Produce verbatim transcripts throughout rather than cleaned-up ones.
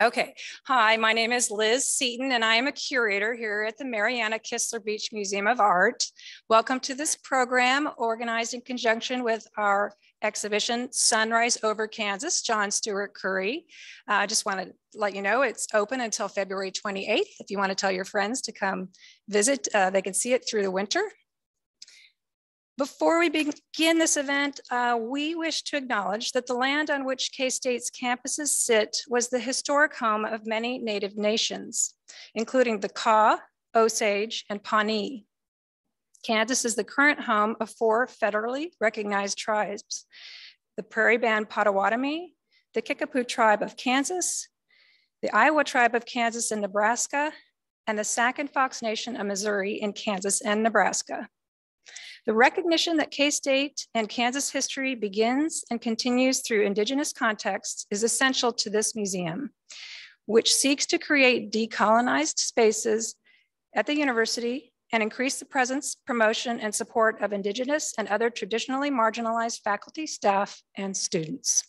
Okay, hi, my name is Liz Seaton and I am a curator here at the Mariana Kistler Beach Museum of Art. Welcome to this program organized in conjunction with our exhibition, Sunrise Over Kansas, John Steuart Curry. Uh, I just want to let you know it's open until February twenty-eighth. If you want to tell your friends to come visit, uh, they can see it through the winter. Before we begin this event, uh, we wish to acknowledge that the land on which K-State's campuses sit was the historic home of many Native nations, including the Kaw, Osage, and Pawnee. Kansas is the current home of four federally recognized tribes, the Prairie Band Potawatomi, the Kickapoo Tribe of Kansas, the Iowa Tribe of Kansas and Nebraska, and the Sac and Fox Nation of Missouri in Kansas and Nebraska. The recognition that K-State and Kansas history begins and continues through indigenous contexts is essential to this museum, which seeks to create decolonized spaces at the university and increase the presence, promotion, and support of indigenous and other traditionally marginalized faculty, staff, and students.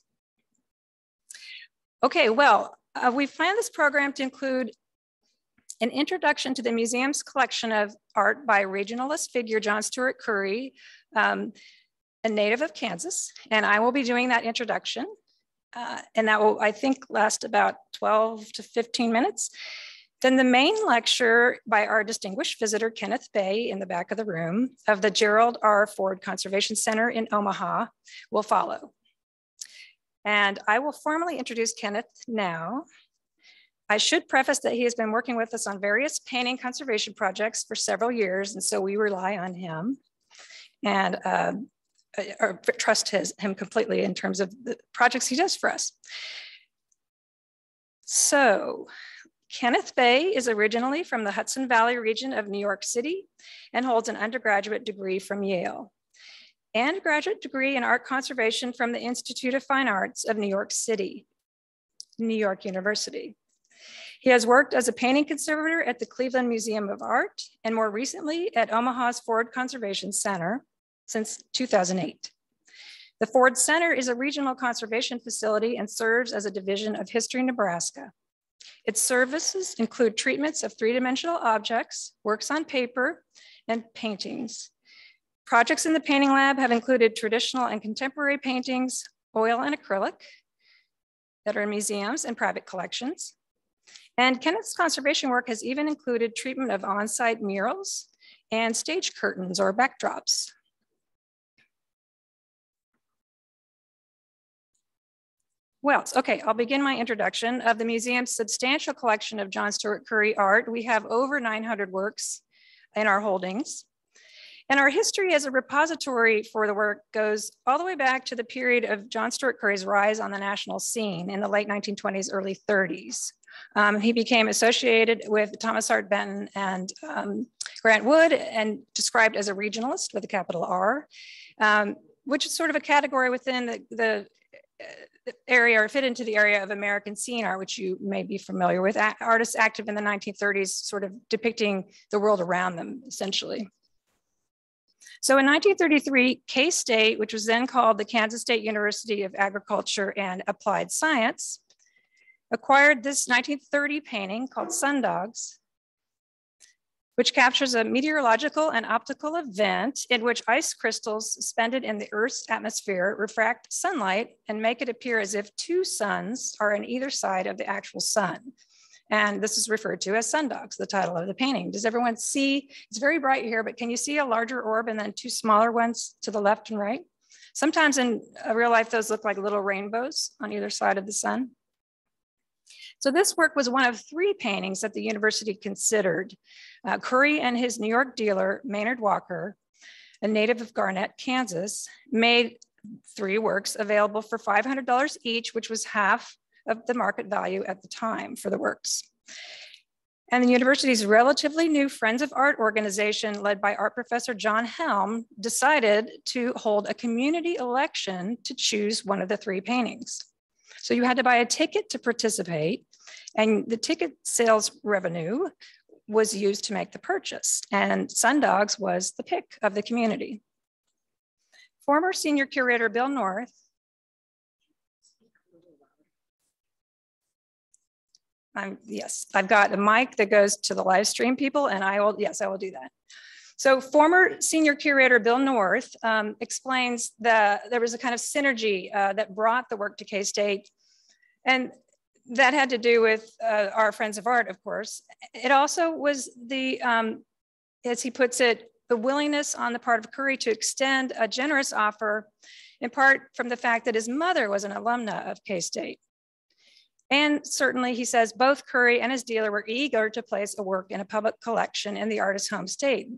Okay, well, uh, we planned this program to include an introduction to the museum's collection of art by regionalist figure John Steuart Curry, um, a native of Kansas, and I will be doing that introduction. Uh, and that will, I think, last about twelve to fifteen minutes. Then the main lecture by our distinguished visitor, Kenneth Bé, in the back of the room of the Gerald R. Ford Conservation Center in Omaha will follow. And I will formally introduce Kenneth now. I should preface that he has been working with us on various painting conservation projects for several years, and so we rely on him and uh, or trust his, him completely in terms of the projects he does for us. So, Kenneth Bé is originally from the Hudson Valley region of New York City and holds an undergraduate degree from Yale and a graduate degree in art conservation from the Institute of Fine Arts of New York City, New York University. He has worked as a painting conservator at the Cleveland Museum of Art and more recently at Omaha's Ford Conservation Center since two thousand eight. The Ford Center is a regional conservation facility and serves as a division of History Nebraska. Its services include treatments of three-dimensional objects, works on paper, and paintings. Projects in the painting lab have included traditional and contemporary paintings, oil and acrylic that are in museums and private collections. And Kenneth's conservation work has even included treatment of on-site murals and stage curtains or backdrops. Well, okay, I'll begin my introduction of the museum's substantial collection of John Steuart Curry art. We have over nine hundred works in our holdings. And our history as a repository for the work goes all the way back to the period of John Steuart Curry's rise on the national scene in the late nineteen twenties, early thirties. Um, he became associated with Thomas Hart Benton and um, Grant Wood and described as a regionalist with a capital R, um, which is sort of a category within the, the, uh, the area or fit into the area of American scene art, which you may be familiar with, artists active in the nineteen thirties, sort of depicting the world around them, essentially. So in nineteen thirty-three, K-State, which was then called the Kansas State University of Agriculture and Applied Science, acquired this nineteen thirty painting called Sun Dogs, which captures a meteorological and optical event in which ice crystals suspended in the Earth's atmosphere refract sunlight and make it appear as if two suns are on either side of the actual sun. And this is referred to as Sun Dogs, the title of the painting. Does everyone see? It's very bright here, but can you see a larger orb and then two smaller ones to the left and right? Sometimes in real life, those look like little rainbows on either side of the sun. So this work was one of three paintings that the university considered. Uh, Curry and his New York dealer, Maynard Walker, a native of Garnett, Kansas, made three works available for five hundred dollars each, which was half of the market value at the time for the works. And the university's relatively new Friends of Art organization led by art professor John Helm decided to hold a community election to choose one of the three paintings. So you had to buy a ticket to participate, and the ticket sales revenue was used to make the purchase, and Sun Dogs was the pick of the community. Former senior curator Bill North I'm, yes, I've got a mic that goes to the live stream people, and I will, yes, I will do that. So former senior curator Bill North um, explains that there was a kind of synergy uh, that brought the work to K-State, and that had to do with uh, our Friends of Art, of course. It also was the, um, as he puts it, the willingness on the part of Curry to extend a generous offer, in part from the fact that his mother was an alumna of K-State. And certainly, he says, both Curry and his dealer were eager to place a work in a public collection in the artist's home state.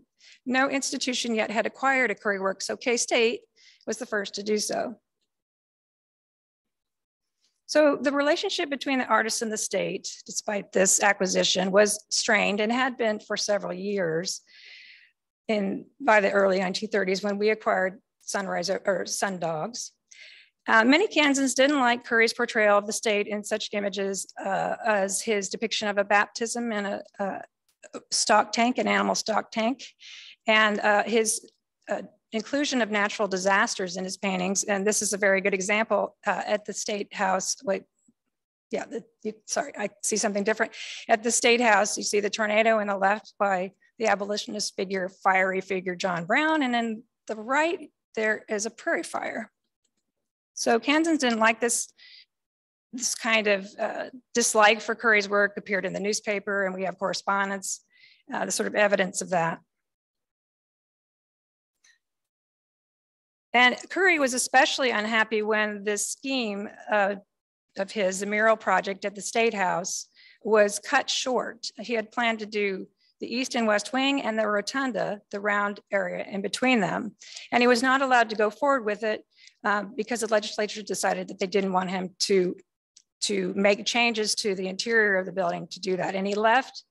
No institution yet had acquired a Curry work, so K-State was the first to do so. So the relationship between the artist and the state, despite this acquisition, was strained and had been for several years in, by the early nineteen thirties when we acquired Sunrise or Sun Dogs. Uh, many Kansans didn't like Curry's portrayal of the state in such images uh, as his depiction of a baptism and a, a stock tank, an animal stock tank, and uh, his uh, inclusion of natural disasters in his paintings. And this is a very good example uh, at the State House. Wait, yeah, the, you, sorry, I see something different. At the State House, you see the tornado on the left by the abolitionist figure, fiery figure, John Brown, and then the right, there is a prairie fire. So Kansans didn't like this, this kind of uh, dislike for Curry's work appeared in the newspaper, and we have correspondence, uh, the sort of evidence of that. And Curry was especially unhappy when this scheme uh, of his, the mural project at the State House, was cut short. He had planned to do the East and West Wing and the Rotunda, the round area in between them. And he was not allowed to go forward with it Um, because the legislature decided that they didn't want him to, to make changes to the interior of the building to do that. And he left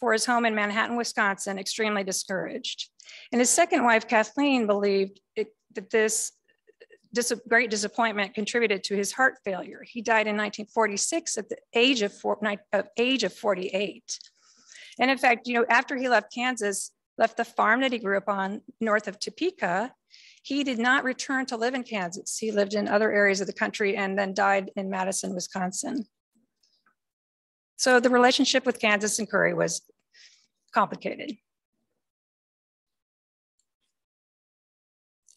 for his home in Manhattan, Wisconsin, extremely discouraged. And his second wife, Kathleen, believed it, that this dis great disappointment contributed to his heart failure. He died in nineteen forty-six at the age of, four, of age of forty-eight. And in fact, you know, after he left Kansas, left the farm that he grew up on north of Topeka, he did not return to live in Kansas. He lived in other areas of the country and then died in Madison, Wisconsin. So the relationship with Kansas and Curry was complicated.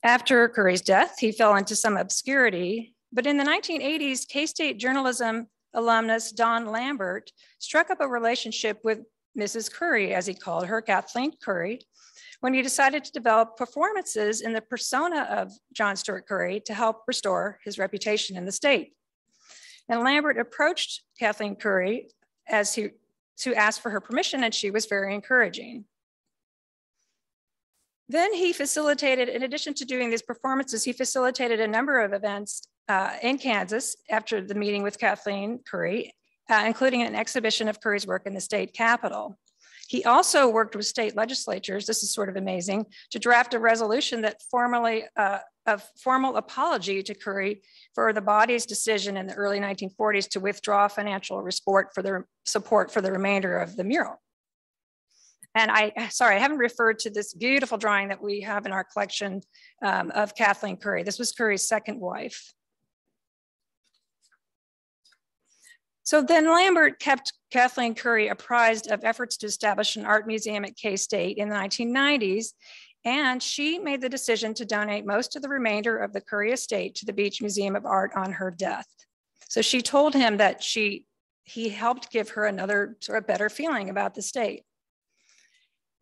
After Curry's death, he fell into some obscurity, but in the nineteen eighties, K-State journalism alumnus Don Lambert struck up a relationship with Missus Curry, as he called her, Kathleen Curry, when he decided to develop performances in the persona of John Steuart Curry to help restore his reputation in the state. And Lambert approached Kathleen Curry as he, to ask for her permission, and she was very encouraging. Then he facilitated, in addition to doing these performances, he facilitated a number of events uh, in Kansas after the meeting with Kathleen Curry, uh, including an exhibition of Curry's work in the state capitol. He also worked with state legislatures, this is sort of amazing, to draft a resolution that formally, uh, a formal apology to Curry for the body's decision in the early nineteen forties to withdraw financial support for the, support for the remainder of the mural. And I, sorry, I haven't referred to this beautiful drawing that we have in our collection um, of Kathleen Curry. This was Curry's second wife. So then Lambert kept Kathleen Curry apprised of efforts to establish an art museum at K-State in the nineteen nineties, and she made the decision to donate most of the remainder of the Curry estate to the Beach Museum of Art on her death. So she told him that she, he helped give her another sort of better feeling about the state.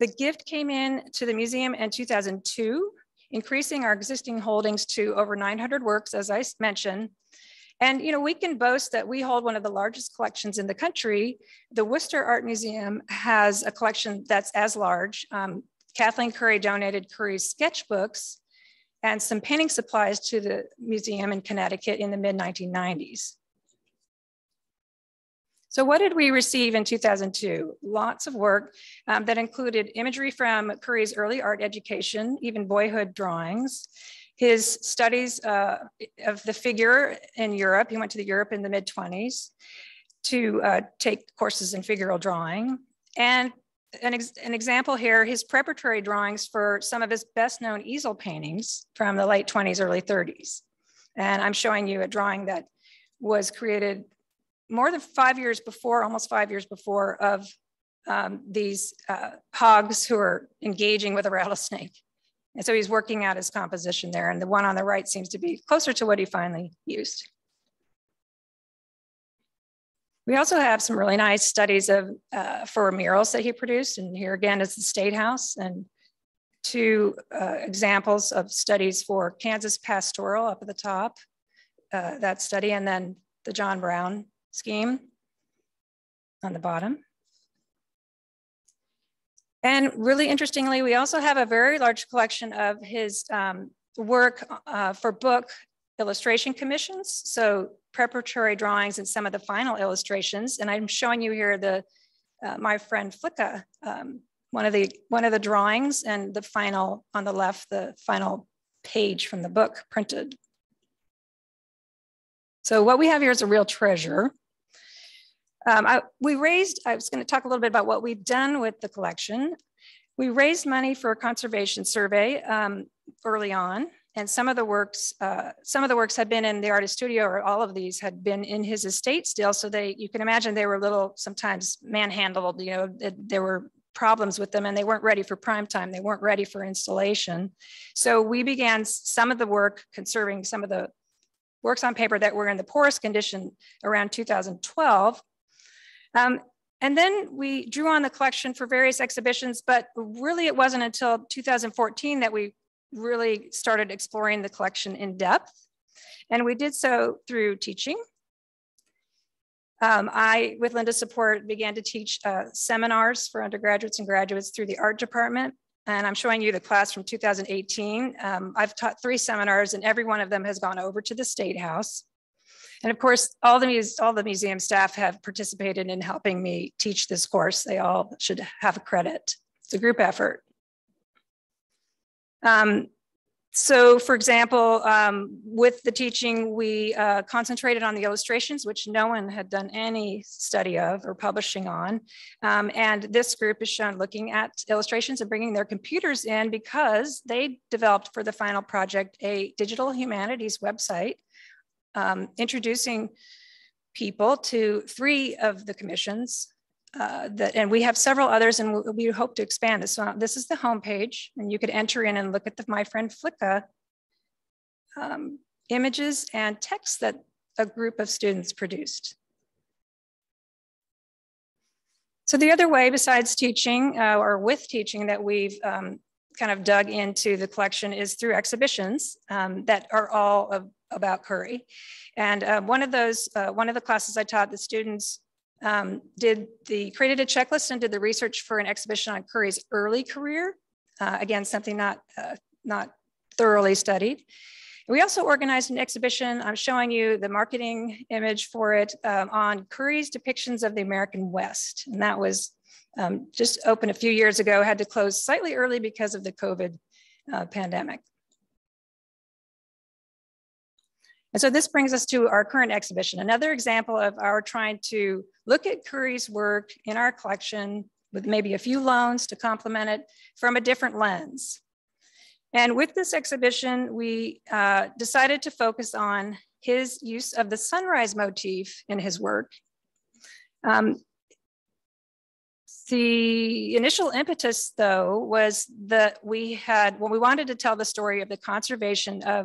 The gift came in to the museum in two thousand two, increasing our existing holdings to over nine hundred works, as I mentioned. And you know, we can boast that we hold one of the largest collections in the country. The Worcester Art Museum has a collection that's as large. Um, Kathleen Curry donated Curry's sketchbooks and some painting supplies to the museum in Connecticut in the mid nineteen nineties. So what did we receive in two thousand two? Lots of work um, that included imagery from Curry's early art education, even boyhood drawings. His studies uh, of the figure in Europe, he went to the Europe in the mid twenties to uh, take courses in figural drawing. And an, ex an example here, his preparatory drawings for some of his best known easel paintings from the late twenties, early thirties. And I'm showing you a drawing that was created more than five years before, almost five years before, of um, these uh, hogs who are engaging with a rattlesnake. And so he's working out his composition there. And the one on the right seems to be closer to what he finally used. We also have some really nice studies of uh, for murals that he produced. And here again is the State House, and two uh, examples of studies for Kansas Pastoral up at the top, uh, that study, and then the John Brown scheme on the bottom. And really interestingly, we also have a very large collection of his um, work uh, for book illustration commissions. So preparatory drawings and some of the final illustrations. And I'm showing you here the uh, My Friend Flicka, um, one of the one of the drawings, and the final on the left, the final page from the book printed. So what we have here is a real treasure. Um, I, we raised, I was going to talk a little bit about what we've done with the collection. We raised money for a conservation survey um, early on, and some of the works, uh, some of the works had been in the artist studio, or all of these had been in his estate still. So they, you can imagine, they were a little sometimes manhandled. You know, it, there were problems with them, and they weren't ready for prime time. They weren't ready for installation. So we began some of the work conserving some of the works on paper that were in the poorest condition around two thousand twelve. Um, and then we drew on the collection for various exhibitions, but really it wasn't until two thousand fourteen that we really started exploring the collection in depth. And we did so through teaching. Um, I, with Linda's support, began to teach uh, seminars for undergraduates and graduates through the art department. And I'm showing you the class from two thousand eighteen. Um, I've taught three seminars, and every one of them has gone over to the State House. And of course, all the, all the museum staff have participated in helping me teach this course. They all should have a credit. It's a group effort. Um, so for example, um, with the teaching, we uh, concentrated on the illustrations, which no one had done any study of or publishing on. Um, and this group is shown looking at illustrations and bringing their computers in, because they developed for the final project a digital humanities website, Um, introducing people to three of the commissions, uh, that, and we have several others, and we, we hope to expand this. So this is the homepage, and you could enter in and look at the My Friend Flicka um, images and texts that a group of students produced. So the other way, besides teaching uh, or with teaching, that we've um, kind of dug into the collection is through exhibitions um, that are all of about Curry. And uh, one of those, uh, one of the classes I taught, the students um, did the, created a checklist and did the research for an exhibition on Curry's early career. Uh, again, something not, uh, not thoroughly studied. We also organized an exhibition. I'm showing you the marketing image for it um, on Curry's depictions of the American West. And that was um, just open a few years ago, had to close slightly early because of the COVID uh, pandemic. And so this brings us to our current exhibition. Another example of our trying to look at Curry's work in our collection with maybe a few loans to complement it from a different lens. And with this exhibition, we uh, decided to focus on his use of the sunrise motif in his work. Um, The initial impetus, though, was that we had, well, we wanted to tell the story of the conservation of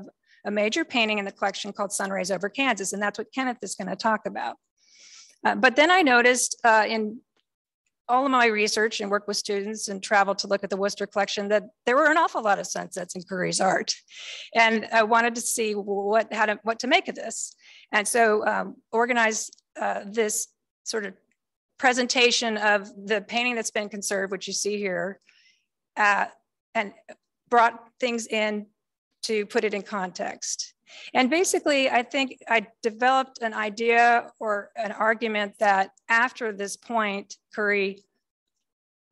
a major painting in the collection called Sunrise Over Kansas, and that's what Kenneth is going to talk about. Uh, but then I noticed uh, in all of my research and work with students and travel to look at the Worcester collection that there were an awful lot of sunsets in Curry's art, and I wanted to see what how to, what to make of this, and so um, organized uh, this sort of presentation of the painting that's been conserved, which you see here, uh, and brought things in to put it in context. And basically, I think I developed an idea or an argument that after this point, Curry,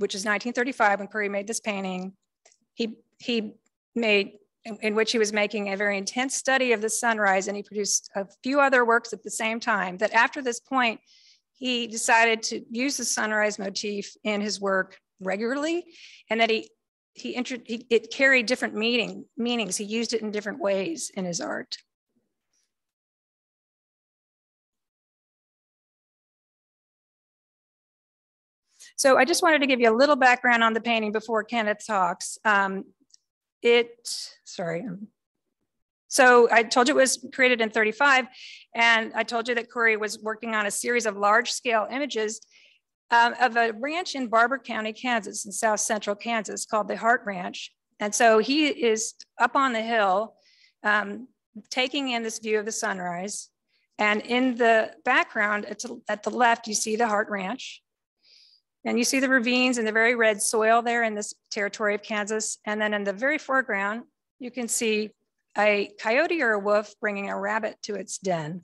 which is nineteen thirty-five when Curry made this painting, he, he made, in, in which he was making a very intense study of the sunrise, and he produced a few other works at the same time, that after this point, he decided to use the sunrise motif in his work regularly, and that he, he, he it carried different meaning, meanings. He used it in different ways in his art. So I just wanted to give you a little background on the painting before Kenneth talks. Um, it, sorry. So I told you it was created in thirty-five, and I told you that Curry was working on a series of large scale images um, of a ranch in Barber County, Kansas, in South Central Kansas, called the Hart Ranch. And so he is up on the hill, um, taking in this view of the sunrise. And in the background at, at the left, you see the Hart Ranch. And you see the ravines and the very red soil there in this territory of Kansas. And then in the very foreground, you can see a coyote or a wolf bringing a rabbit to its den.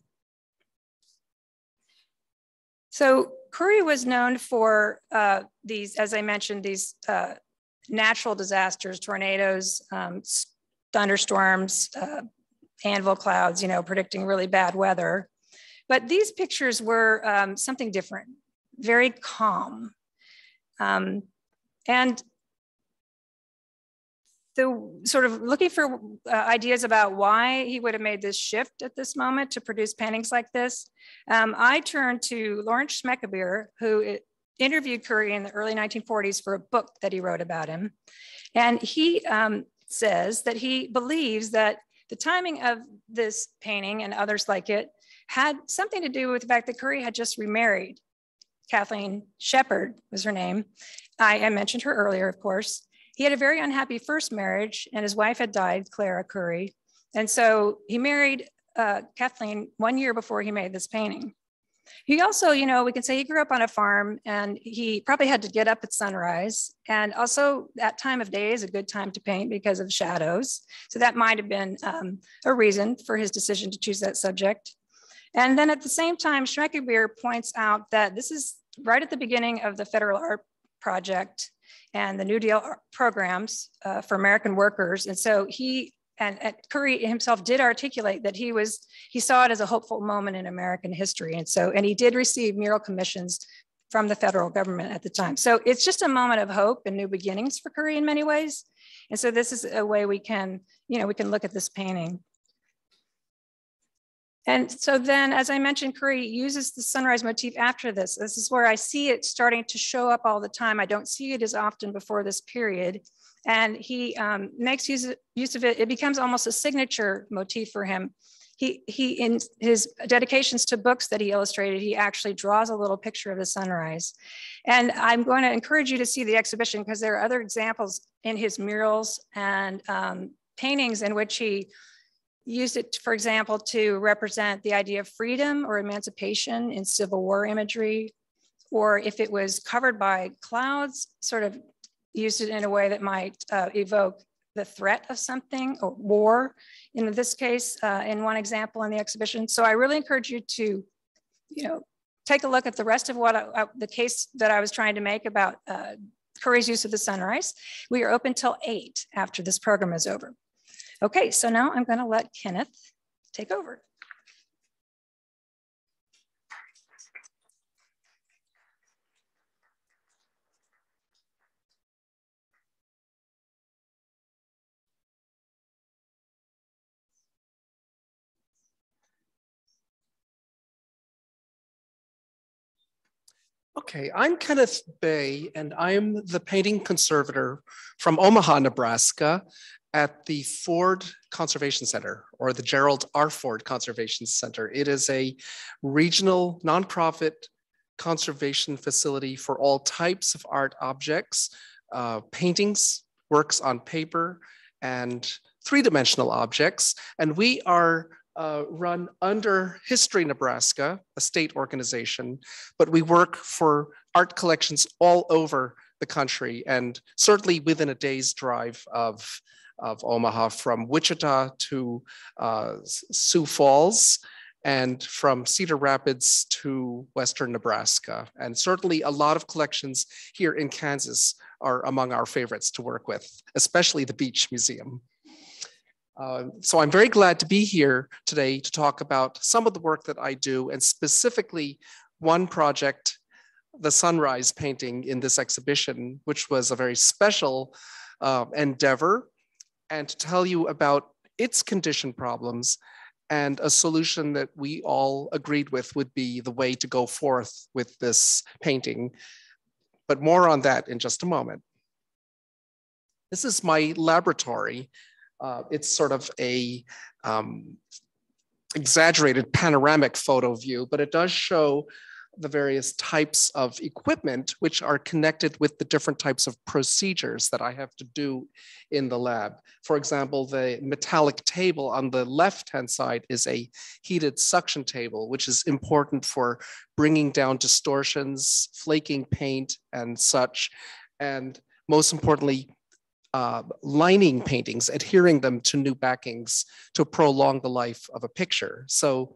So Curry was known for uh, these, as I mentioned, these uh, natural disasters, tornadoes, um, thunderstorms, uh, anvil clouds, you know, predicting really bad weather. But these pictures were um, something different, very calm. Um, and the sort of looking for uh, ideas about why he would have made this shift at this moment to produce paintings like this, um, I turned to Lawrence Schmeckebier, who interviewed Curry in the early nineteen forties for a book that he wrote about him. And he um, says that he believes that the timing of this painting and others like it had something to do with the fact that Curry had just remarried. Kathleen Shepard was her name. I, I mentioned her earlier, of course. He had a very unhappy first marriage, and his wife had died, Clara Curry. And so he married uh, Kathleen one year before he made this painting. He also, you know, we can say he grew up on a farm, and he probably had to get up at sunrise. And also that time of day is a good time to paint because of shadows. So that might have been um, a reason for his decision to choose that subject. And then at the same time, Schmeckebier points out that this is right at the beginning of the Federal Art Project and the New Deal programs uh, for American workers. And so he and, and Curry himself did articulate that he was, he saw it as a hopeful moment in American history. And so, and he did receive mural commissions from the federal government at the time. So it's just a moment of hope and new beginnings for Curry in many ways. And so this is a way we can, you know, we can look at this painting. And so then, as I mentioned, Curry uses the sunrise motif after this. This is where I see it starting to show up all the time. I don't see it as often before this period. And he um, makes use of, use of it. It becomes almost a signature motif for him. He, he, in his dedications to books that he illustrated, he actually draws a little picture of the sunrise. And I'm going to encourage you to see the exhibition because there are other examples in his murals and um, paintings in which he used it, for example, to represent the idea of freedom or emancipation in Civil War imagery, or if it was covered by clouds, sort of used it in a way that might uh, evoke the threat of something or war, in this case, uh, in one example in the exhibition. So I really encourage you to, you know, take a look at the rest of what I, I, the case that I was trying to make about uh, Curry's use of the sunrise. We are open till eight after this program is over. Okay, so now I'm going to let Kenneth take over. Okay, I'm Kenneth Bé, and I'm the painting conservator from Omaha, Nebraska, at the Ford Conservation Center, or the Gerald R. Ford Conservation Center. It is a regional nonprofit conservation facility for all types of art objects, uh, paintings, works on paper, and three-dimensional objects. And we are uh, run under History Nebraska, a state organization, but we work for art collections all over the country, and certainly within a day's drive of of Omaha, from Wichita to uh, Sioux Falls, and from Cedar Rapids to Western Nebraska. And certainly a lot of collections here in Kansas are among our favorites to work with, especially the Beach Museum. Uh, so I'm very glad to be here today to talk about some of the work that I do, and specifically one project, the sunrise painting in this exhibition, which was a very special uh, endeavor, and to tell you about its condition problems and a solution that we all agreed with would be the way to go forth with this painting. but more on that in just a moment. This is my laboratory. Uh, it's sort of a um, exaggerated panoramic photo view, but it does show the various types of equipment which are connected with the different types of procedures that I have to do in the lab. For example, the metallic table on the left-hand side is a heated suction table, which is important for bringing down distortions, flaking paint and such, and most importantly, uh, lining paintings, adhering them to new backings to prolong the life of a picture. So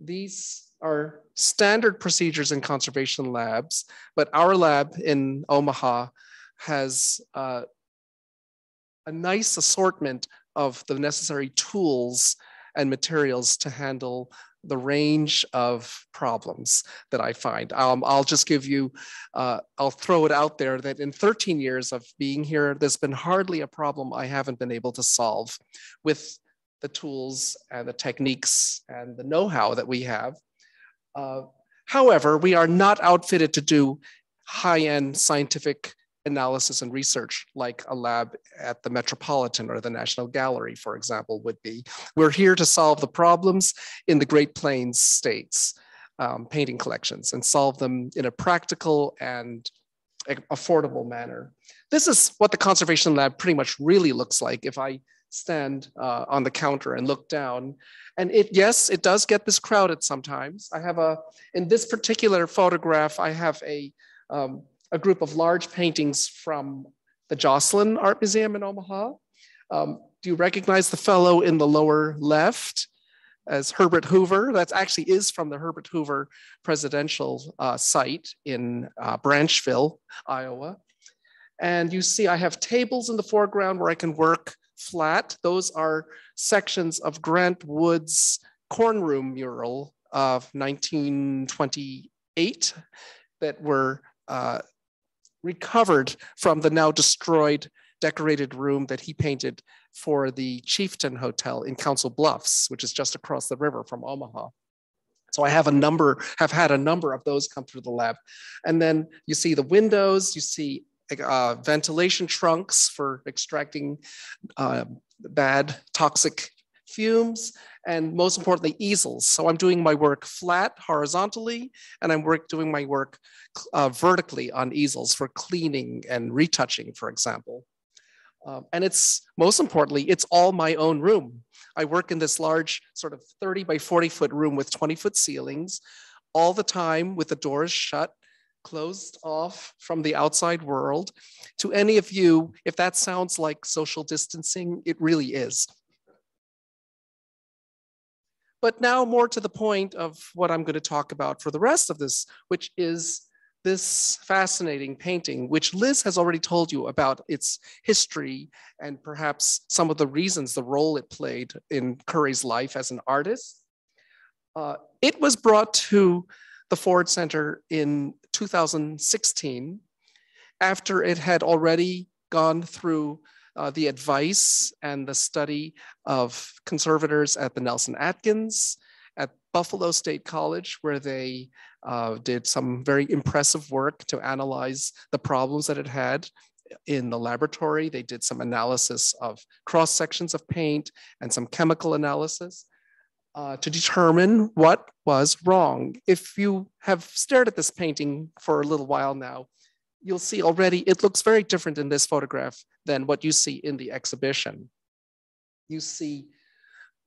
these are standard procedures in conservation labs, but our lab in Omaha has uh, a nice assortment of the necessary tools and materials to handle the range of problems that I find. Um, I'll just give you, uh, I'll throw it out there that in thirteen years of being here, there's been hardly a problem I haven't been able to solve with the tools and the techniques and the know-how that we have. Uh, however, we are not outfitted to do high-end scientific analysis and research like a lab at the Metropolitan or the National Gallery, for example, would be. We're here to solve the problems in the Great Plains states, um, painting collections, and solve them in a practical and affordable manner. This is what the conservation lab pretty much really looks like if I stand uh, on the counter and look down. And it, yes, it does get this crowded sometimes. I have a, in this particular photograph, I have a, um, a group of large paintings from the Joslin Art Museum in Omaha. Um, do you recognize the fellow in the lower left as Herbert Hoover? That actually is from the Herbert Hoover presidential uh, site in uh, Branchville, Iowa. And you see I have tables in the foreground where I can work flat. Those are sections of Grant Wood's cornroom mural of nineteen twenty-eight that were uh, recovered from the now destroyed decorated room that he painted for the Chieftain Hotel in Council Bluffs, which is just across the river from Omaha. So I have a number, have had a number of those come through the lab. And then you see the windows, you see Uh, ventilation trunks for extracting uh, bad toxic fumes, and most importantly, easels. So I'm doing my work flat horizontally, and I'm work, doing my work uh, vertically on easels for cleaning and retouching, for example. Um, and it's, most importantly, it's all my own room. I work in this large sort of thirty by forty foot room with twenty foot ceilings all the time with the doors shut, closed off from the outside world. To any of you, if that sounds like social distancing, it really is. But now more to the point of what I'm going to talk about for the rest of this, which is this fascinating painting, which Liz has already told you about its history and perhaps some of the reasons, the role it played in Curry's life as an artist. Uh, it was brought to the Ford Center in two thousand sixteen, after it had already gone through uh, the advice and the study of conservators at the Nelson Atkins, at Buffalo State College, where they uh, did some very impressive work to analyze the problems that it had in the laboratory. They did some analysis of cross sections of paint and some chemical analysis Uh, to determine what was wrong. If you have stared at this painting for a little while now, you'll see already it looks very different in this photograph than what you see in the exhibition. You see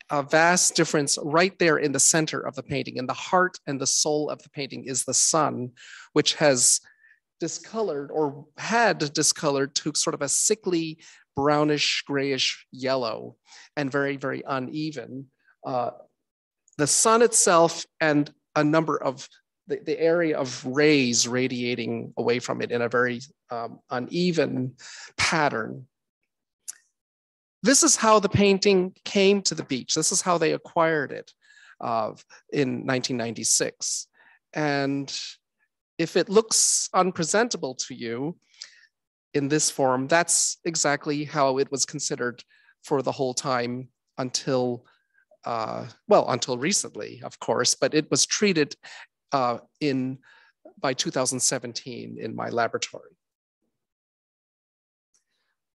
a vast difference right there in the center of the painting. In the heart and the soul of the painting is the sun, which has discolored or had discolored to sort of a sickly brownish, grayish yellow and very, very uneven. Uh, The sun itself and a number of the, the area of rays radiating away from it in a very um, uneven pattern. This is how the painting came to the beach. This is how they acquired it uh, in nineteen ninety-six. And if it looks unpresentable to you in this form, that's exactly how it was considered for the whole time until Uh, well, until recently, of course, but it was treated uh, in by two thousand seventeen in my laboratory.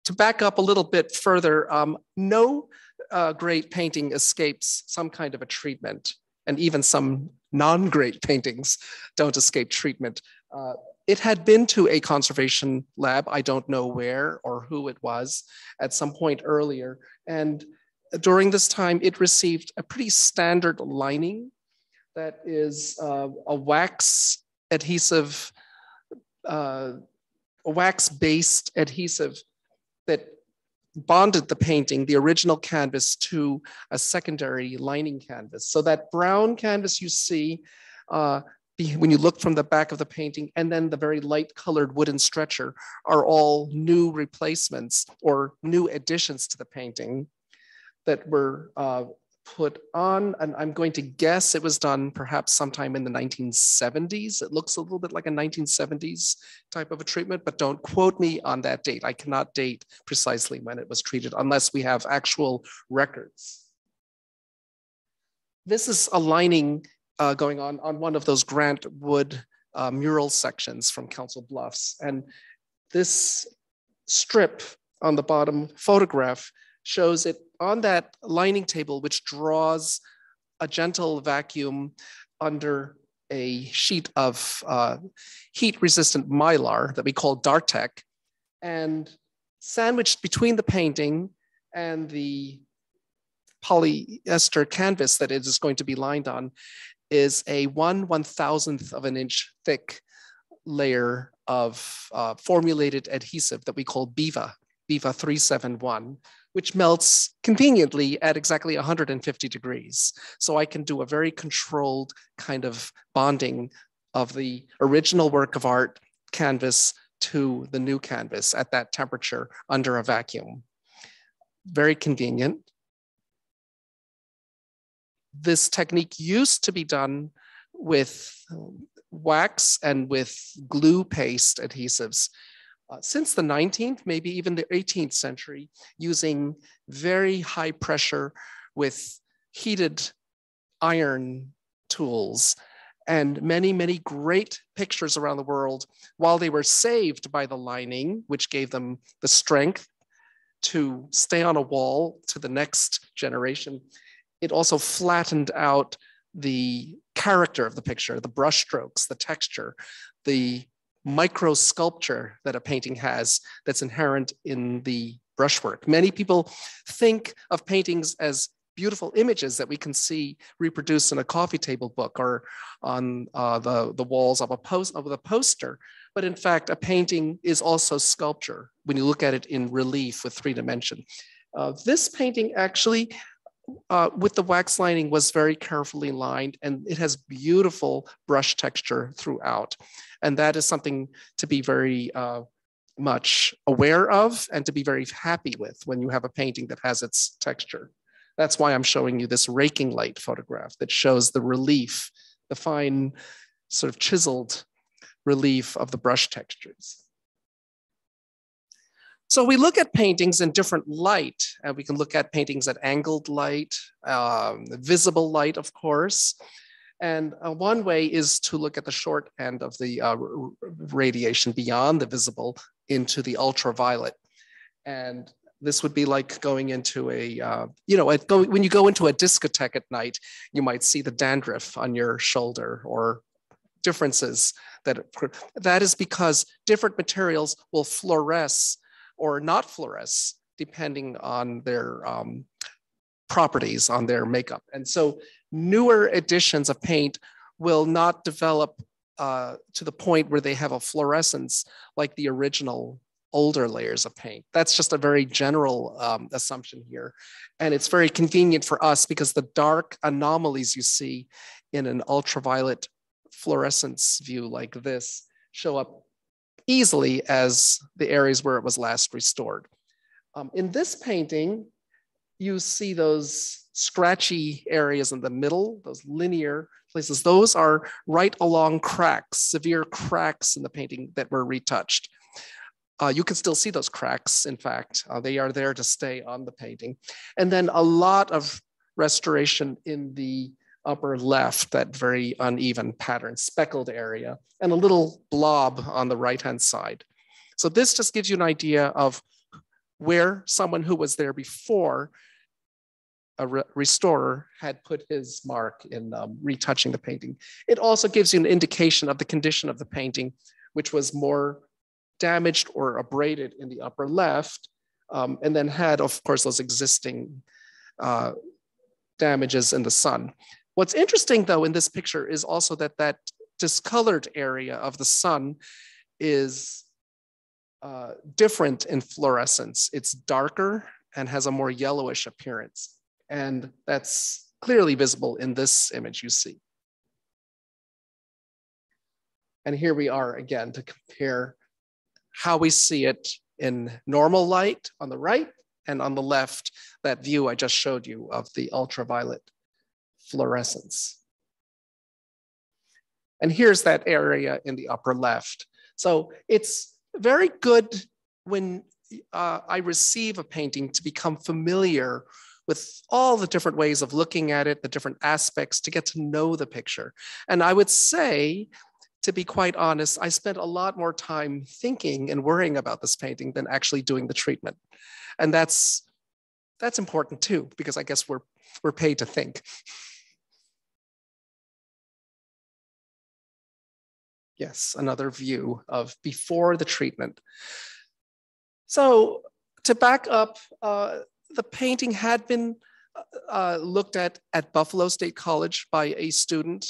To back up a little bit further, um, no uh, great painting escapes some kind of a treatment, and even some non-great paintings don't escape treatment. Uh, it had been to a conservation lab, I don't know where or who it was, at some point earlier, and during this time it received a pretty standard lining that is uh, a wax adhesive, uh, a wax-based adhesive that bonded the painting, the original canvas, to a secondary lining canvas. So that brown canvas you see uh, when you look from the back of the painting, and then the very light colored wooden stretcher are all new replacements or new additions to the painting that were uh, put on. And I'm going to guess it was done perhaps sometime in the nineteen seventies. It looks a little bit like a nineteen seventies type of a treatment, but don't quote me on that date. I cannot date precisely when it was treated unless we have actual records. This is a lining uh, going on on one of those Grant Wood uh, mural sections from Council Bluffs. And this strip on the bottom photograph shows it on that lining table, which draws a gentle vacuum under a sheet of uh, heat-resistant mylar that we call Dartek, and sandwiched between the painting and the polyester canvas that it is going to be lined on is a one one-thousandth of an inch thick layer of uh, formulated adhesive that we call B I V A, B I V A three seven one. Which melts conveniently at exactly one hundred fifty degrees. So I can do a very controlled kind of bonding of the original work of art canvas to the new canvas at that temperature under a vacuum. Very convenient. This technique used to be done with wax and with glue paste adhesives. Uh, since the nineteenth, maybe even the eighteenth century, using very high pressure with heated iron tools, and many, many great pictures around the world, while they were saved by the lining, which gave them the strength to stay on a wall to the next generation, it also flattened out the character of the picture, the brushstrokes, the texture, the micro sculpture that a painting has that's inherent in the brushwork. Many people think of paintings as beautiful images that we can see reproduced in a coffee table book or on uh, the, the walls of a, post, of a poster. But in fact, a painting is also sculpture when you look at it in relief with three dimension. Uh, this painting actually Uh, with the wax lining was very carefully lined, and it has beautiful brush texture throughout. And that is something to be very uh, much aware of and to be very happy with when you have a painting that has its texture. That's why I'm showing you this raking light photograph that shows the relief, the fine sort of chiseled relief of the brush textures. So we look at paintings in different light, and we can look at paintings at angled light, um, visible light, of course. And uh, one way is to look at the short end of the uh, radiation beyond the visible into the ultraviolet. And this would be like going into a, uh, you know, go, when you go into a discotheque at night, you might see the dandruff on your shoulder or differences. That, that is because different materials will fluoresce or not fluoresce, depending on their um, properties, on their makeup. And so newer editions of paint will not develop uh, to the point where they have a fluorescence like the original older layers of paint. That's just a very general um, assumption here. And it's very convenient for us because the dark anomalies you see in an ultraviolet fluorescence view like this show up easily as the areas where it was last restored. Um, in this painting, you see those scratchy areas in the middle, those linear places. Those are right along cracks, severe cracks in the painting that were retouched. Uh, you can still see those cracks, in fact. Uh, they are there to stay on the painting. And then a lot of restoration in the upper left, that very uneven pattern, speckled area, and a little blob on the right-hand side. So this just gives you an idea of where someone who was there before a re restorer had put his mark in um, retouching the painting. It also gives you an indication of the condition of the painting, which was more damaged or abraded in the upper left, um, and then had, of course, those existing uh, damages in the sun. What's interesting, though, in this picture is also that that discolored area of the sun is uh, different in fluorescence. It's darker and has a more yellowish appearance. And that's clearly visible in this image you see. And here we are again to compare how we see it in normal light on the right, and on the left, that view I just showed you of the ultraviolet fluorescence. And here's that area in the upper left. So it's very good when uh, I receive a painting to become familiar with all the different ways of looking at it, the different aspects, to get to know the picture. And I would say, to be quite honest, I spent a lot more time thinking and worrying about this painting than actually doing the treatment. And that's, that's important too, because I guess we're, we're paid to think. Yes, another view of before the treatment. So to back up, uh, the painting had been uh, looked at at Buffalo State College by a student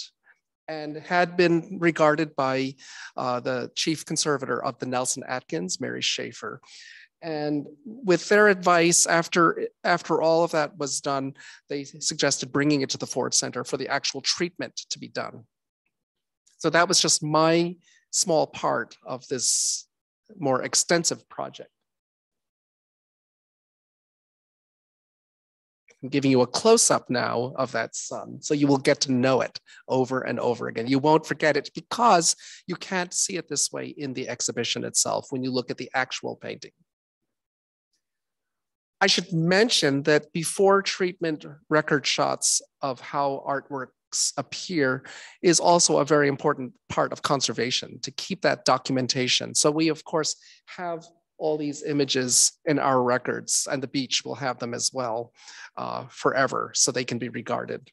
and had been regarded by uh, the chief conservator of the Nelson Atkins, Mary Schaefer. And with their advice, after, after all of that was done, they suggested bringing it to the Ford Center for the actual treatment to be done. So that was just my small part of this more extensive project. I'm giving you a close-up now of that sun, so you will get to know it over and over again. You won't forget it because you can't see it this way in the exhibition itself when you look at the actual painting. I should mention that before treatment, record shots of how artworks appear is also a very important part of conservation, to keep that documentation. So we, of course, have all these images in our records, and the beach will have them as well uh, forever, so they can be regarded.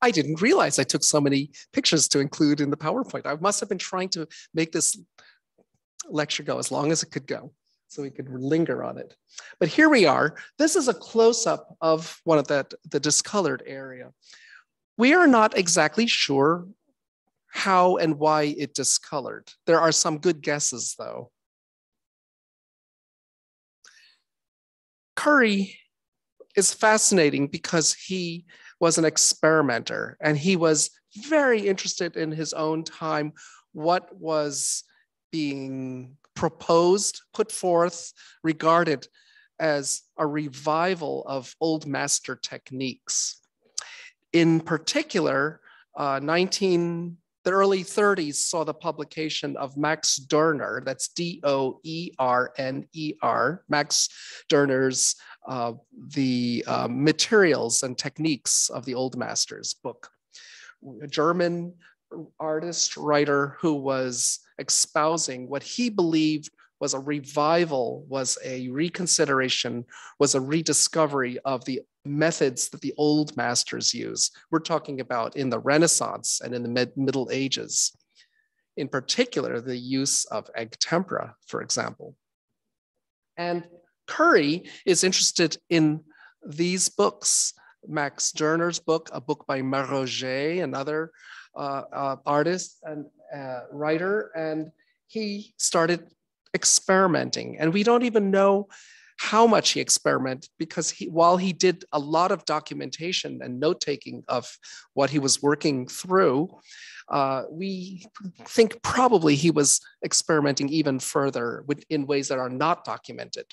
I didn't realize I took so many pictures to include in the PowerPoint. I must have been trying to make this lecture go as long as it could go, so we could linger on it. But here we are. This is a close-up of one of that, the discolored area. We are not exactly sure how and why it discolored. There are some good guesses, though. Curry is fascinating because he was an experimenter, and he was very interested in his own time what was being proposed, put forth, regarded as a revival of old master techniques. In particular, uh, nineteen the early thirties saw the publication of Max Derner, that's D O E R N E R, Max Derner's uh, The uh, Materials and Techniques of the Old Masters book. A German artist, writer who was espousing what he believed was a revival, was a reconsideration, was a rediscovery of the methods that the old masters use. We're talking about in the Renaissance and in the mid Middle Ages, in particular, the use of egg tempera, for example. And Curry is interested in these books, Max Derner's book, a book by Maroger, another uh, uh, artist and uh, writer, and he started experimenting. And we don't even know how much he experimented, because he, while he did a lot of documentation and note-taking of what he was working through, uh, we think probably he was experimenting even further with, in ways that are not documented.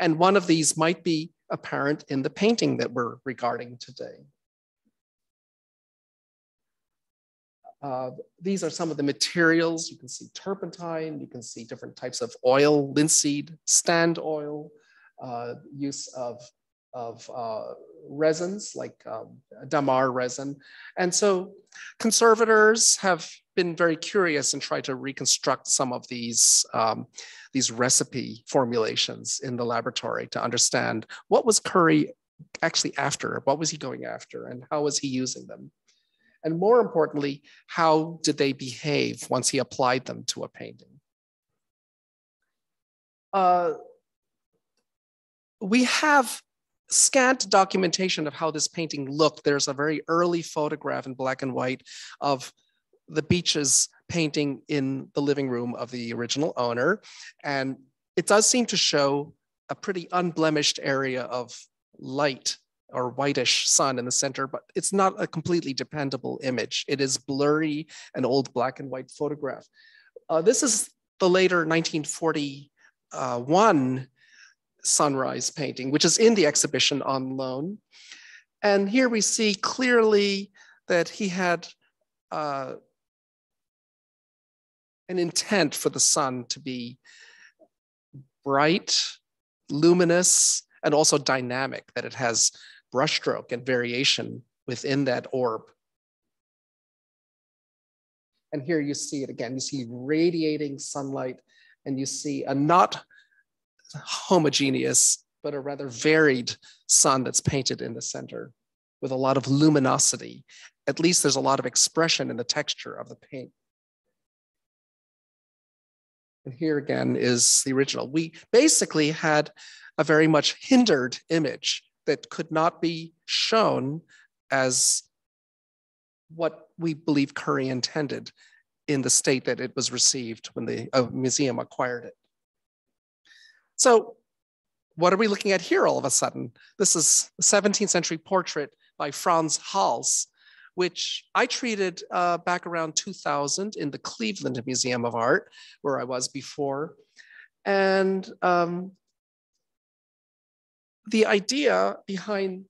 And one of these might be apparent in the painting that we're regarding today. Uh, these are some of the materials. You can see turpentine, you can see different types of oil, linseed, stand oil, Uh, use of of uh, resins, like um, damar resin. And so conservators have been very curious and tried to reconstruct some of these, um, these recipe formulations in the laboratory to understand what was Curry actually after, what was he going after, and how was he using them? And more importantly, how did they behave once he applied them to a painting? Uh, we have scant documentation of how this painting looked. There's a very early photograph in black and white of the Beaches painting in the living room of the original owner. And it does seem to show a pretty unblemished area of light or whitish sun in the center, but it's not a completely dependable image. It is blurry, an old black and white photograph. Uh, this is the later nineteen forty-one Sunrise painting, which is in the exhibition on loan. And here we see clearly that he had uh, an intent for the sun to be bright, luminous, and also dynamic, that it has brushstroke and variation within that orb. And here you see it again. You see radiating sunlight, and you see a not homogeneous, but a rather varied sun that's painted in the center with a lot of luminosity. At least there's a lot of expression in the texture of the paint. And here again is the original. We basically had a very much hindered image that could not be shown as what we believe Curry intended in the state that it was received when the uh, museum acquired it. So what are we looking at here all of a sudden? This is a seventeenth century portrait by Franz Hals, which I treated uh, back around two thousand in the Cleveland Museum of Art, where I was before. And um, the idea behind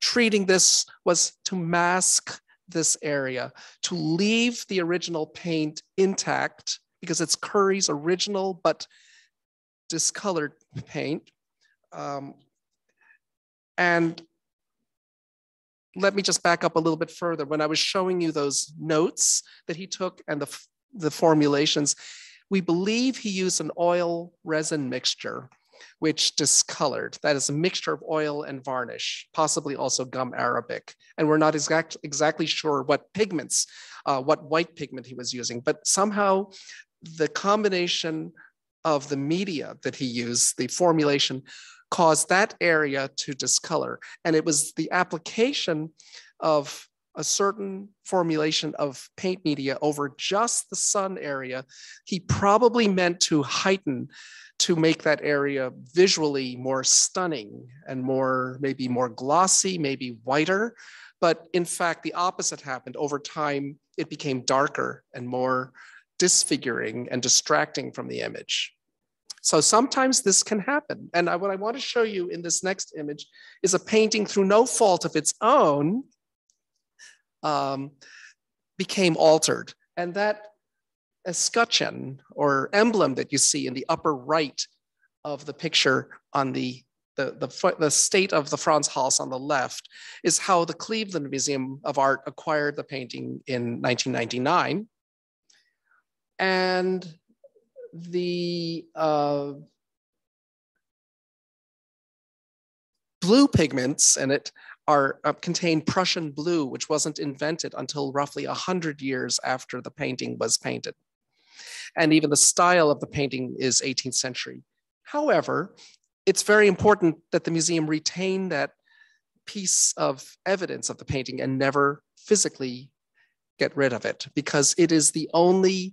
treating this was to mask this area, to leave the original paint intact, because it's Curry's original, but discolored paint. Um, and let me just back up a little bit further. When I was showing you those notes that he took and the, the formulations, we believe he used an oil resin mixture, which discolored. That is a mixture of oil and varnish, possibly also gum arabic. And we're not exact, exactly sure what pigments, uh, what white pigment he was using, but somehow the combination of the media that he used, the formulation, caused that area to discolor. And it was the application of a certain formulation of paint media over just the sun area. He probably meant to heighten, to make that area visually more stunning and more, maybe more glossy, maybe whiter. But in fact, the opposite happened. Over time, it became darker and more disfiguring and distracting from the image. So sometimes this can happen. And I, what I want to show you in this next image is a painting through no fault of its own um, became altered. And that escutcheon or emblem that you see in the upper right of the picture on the The, the, the state of the Franz Hals on the left is how the Cleveland Museum of Art acquired the painting in nineteen ninety-nine. And the uh, blue pigments in it are uh, contain Prussian blue, which wasn't invented until roughly one hundred years after the painting was painted. And even the style of the painting is eighteenth century. However, it's very important that the museum retain that piece of evidence of the painting and never physically get rid of it, because it is the only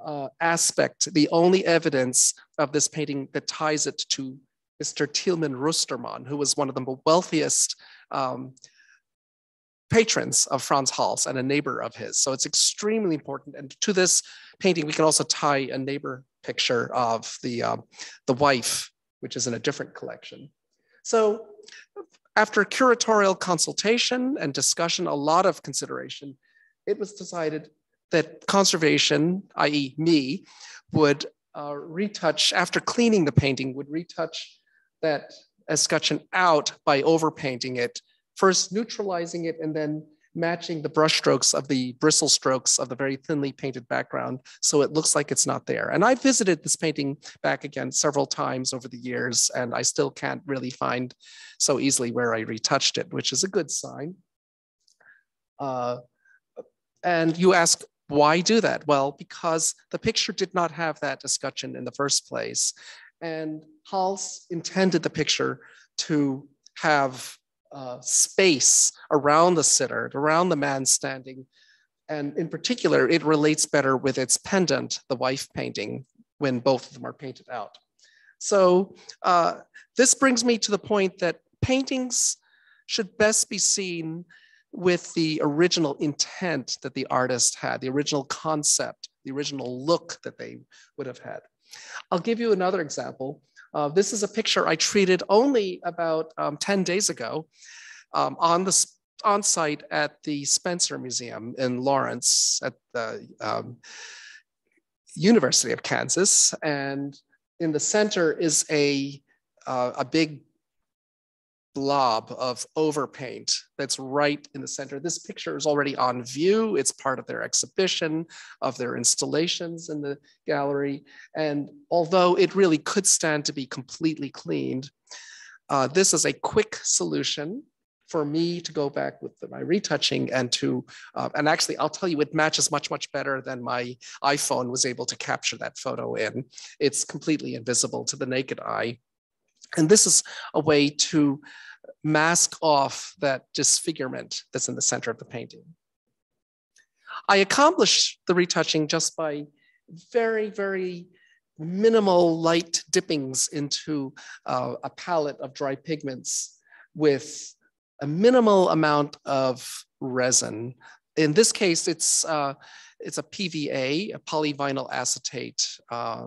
Uh, aspect, the only evidence of this painting that ties it to Mister Tilman Rustermann, who was one of the wealthiest um, patrons of Franz Hals and a neighbor of his. So it's extremely important. And to this painting, we can also tie a neighbor picture of the, uh, the wife, which is in a different collection. So after curatorial consultation and discussion, a lot of consideration, it was decided that conservation, that is me, would uh, retouch, after cleaning the painting, would retouch that escutcheon out by overpainting it, first neutralizing it and then matching the brush strokes of the bristle strokes of the very thinly painted background so it looks like it's not there. And I visited this painting back again several times over the years, and I still can't really find so easily where I retouched it, which is a good sign. Uh, and you ask, why do that? Well, because the picture did not have that escutcheon in the first place. And Hals intended the picture to have uh, space around the sitter, around the man standing. And in particular, it relates better with its pendant, the wife painting, when both of them are painted out. So uh, this brings me to the point that paintings should best be seen with the original intent that the artist had, the original concept, the original look that they would have had. I'll give you another example. Uh, this is a picture I treated only about um, ten days ago um, on the on site at the Spencer Museum in Lawrence at the um, University of Kansas. And in the center is a, uh, a big blob of overpaint that's right in the center. This picture is already on view. It's part of their exhibition, of their installations in the gallery. And although it really could stand to be completely cleaned, uh, this is a quick solution for me to go back with my retouching and to, uh, and actually I'll tell you, it matches much, much better than my iPhone was able to capture that photo in. It's completely invisible to the naked eye. And this is a way to mask off that disfigurement that's in the center of the painting. I accomplished the retouching just by very, very minimal light dippings into uh, a palette of dry pigments with a minimal amount of resin. In this case, it's, uh, it's a P V A, a polyvinyl acetate, uh,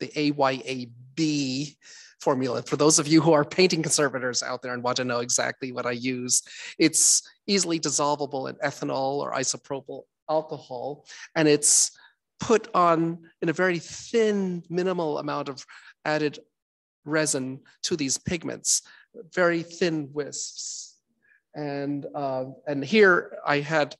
the A Y A B formula. For those of you who are painting conservators out there and want to know exactly what I use, it's easily dissolvable in ethanol or isopropyl alcohol, and it's put on in a very thin, minimal amount of added resin to these pigments, very thin wisps. And, uh, and here I had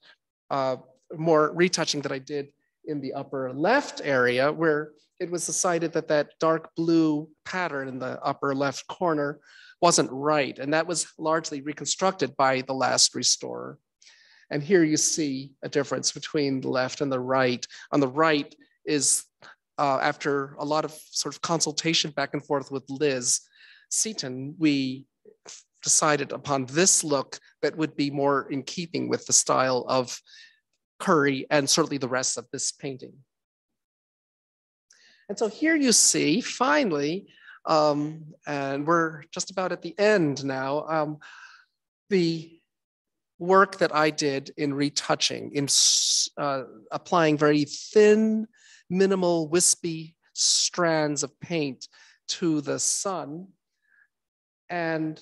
uh, more retouching that I did in the upper left area where it was decided that that dark blue pattern in the upper left corner wasn't right. And that was largely reconstructed by the last restorer. And here you see a difference between the left and the right. On the right is, uh, after a lot of sort of consultation back and forth with Liz Seaton, we decided upon this look that would be more in keeping with the style of Curry and certainly the rest of this painting. And so here you see, finally, um, and we're just about at the end now, um, the work that I did in retouching, in uh, applying very thin, minimal, wispy strands of paint to the sun. And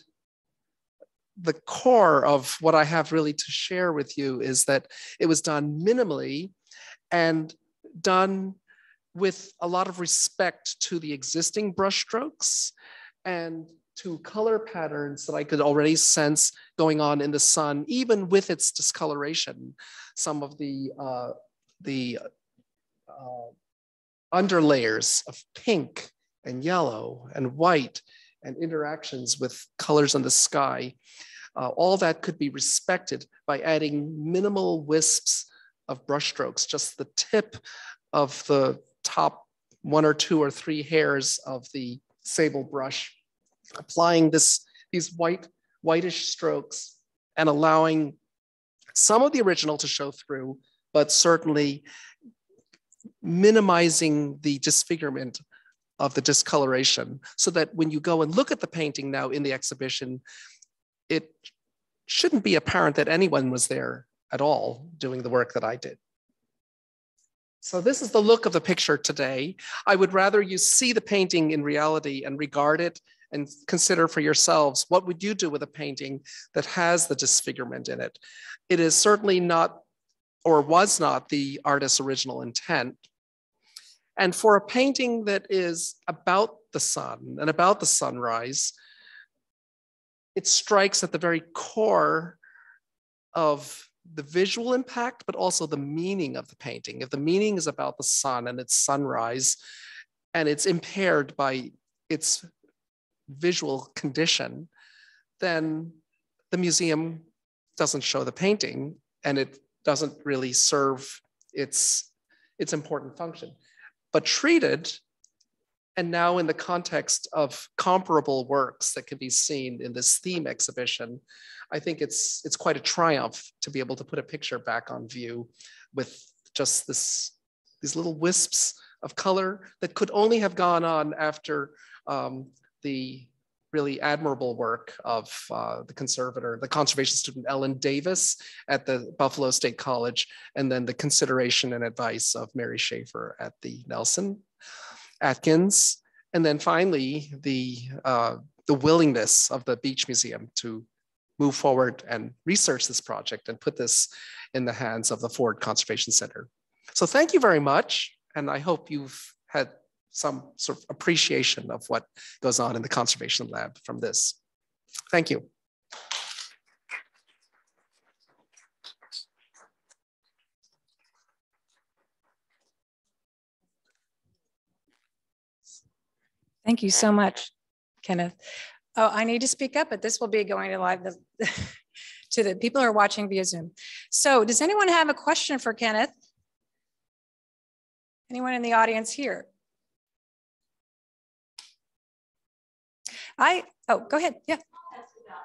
the core of what I have really to share with you is that it was done minimally and done with a lot of respect to the existing brushstrokes and to color patterns that I could already sense going on in the sun, even with its discoloration. Some of the, uh, the uh, underlayers of pink and yellow and white and interactions with colors in the sky, uh, all that could be respected by adding minimal wisps of brushstrokes, just the tip of the top one or two or three hairs of the sable brush, applying this, these white, whitish strokes and allowing some of the original to show through, but certainly minimizing the disfigurement of the discoloration so that when you go and look at the painting now in the exhibition, it shouldn't be apparent that anyone was there at all doing the work that I did. So this is the look of the picture today. I would rather you see the painting in reality and regard it and consider for yourselves, what would you do with a painting that has the disfigurement in it? It is certainly not, or was not, the artist's original intent. And for a painting that is about the sun and about the sunrise, it strikes at the very core of the visual impact, but also the meaning of the painting. If the meaning is about the sun and its sunrise, and it's impaired by its visual condition, then the museum doesn't show the painting, and it doesn't really serve its, its important function. But treated, and now in the context of comparable works that can be seen in this theme exhibition, I think it's, it's quite a triumph to be able to put a picture back on view with just this, these little wisps of color that could only have gone on after um, the really admirable work of uh, the conservator, the conservation student Ellen Davis at the Buffalo State College, and then the consideration and advice of Mary Schaefer at the Nelson Atkins. And then finally, the, uh, the willingness of the Beach Museum to move forward and research this project and put this in the hands of the Ford Conservation Center. So thank you very much. And I hope you've had some sort of appreciation of what goes on in the conservation lab from this. Thank you. Thank you so much, Kenneth. Oh, I need to speak up, but this will be going to live the, to the people who are watching via Zoom. So does anyone have a question for Kenneth? Anyone in the audience here? I, oh, go ahead, yeah. I'll ask about,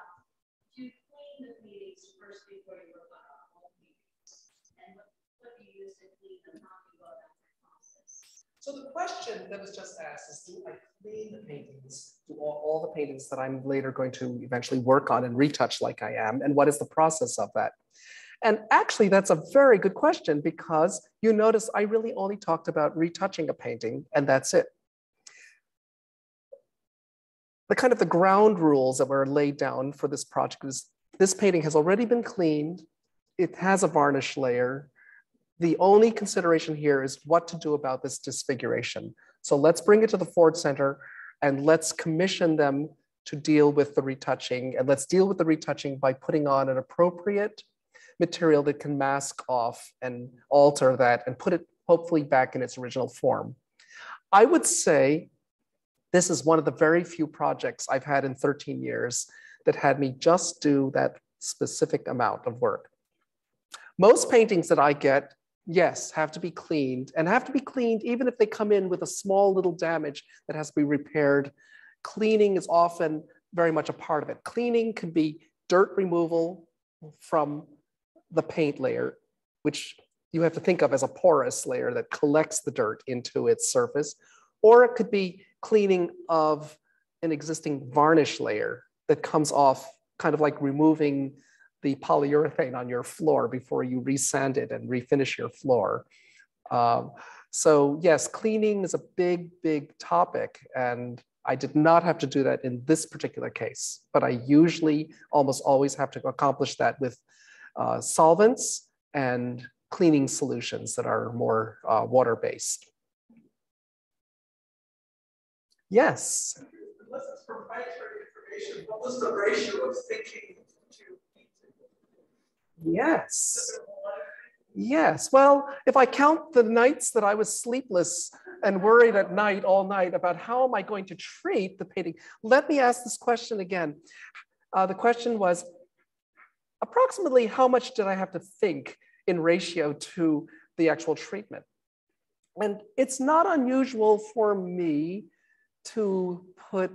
do you clean the meetings first before you work on all meetings? And what, what do you use to clean them? How do you go about that process? So the question that was just asked is, do I clean the paintings, do all, all the paintings that I'm later going to eventually work on and retouch like I am, and what is the process of that? And actually, that's a very good question, because you notice I really only talked about retouching a painting, and that's it. The kind of the ground rules that were laid down for this project is this painting has already been cleaned. It has a varnish layer. The only consideration here is what to do about this disfiguration. So let's bring it to the Ford Center and let's commission them to deal with the retouching. And let's deal with the retouching by putting on an appropriate material that can mask off and alter that and put it hopefully back in its original form. I would say this is one of the very few projects I've had in thirteen years that had me just do that specific amount of work. Most paintings that I get, yes, have to be cleaned, and have to be cleaned even if they come in with a small little damage that has to be repaired. Cleaning is often very much a part of it. Cleaning can be dirt removal from the paint layer, which you have to think of as a porous layer that collects the dirt into its surface, or it could be cleaning of an existing varnish layer that comes off, kind of like removing the polyurethane on your floor before you resand it and refinish your floor. Um, so yes, cleaning is a big, big topic, and I did not have to do that in this particular case, but I usually almost always have to accomplish that with uh, solvents and cleaning solutions that are more uh, water-based. Yes. Unless it's proprietary information, what was the ratio of thinking to painting? Yes. Yes. Well, if I count the nights that I was sleepless and worried at night all night about how am I going to treat the painting, let me ask this question again. Uh, the question was, approximately how much did I have to think in ratio to the actual treatment? And it's not unusual for me to put,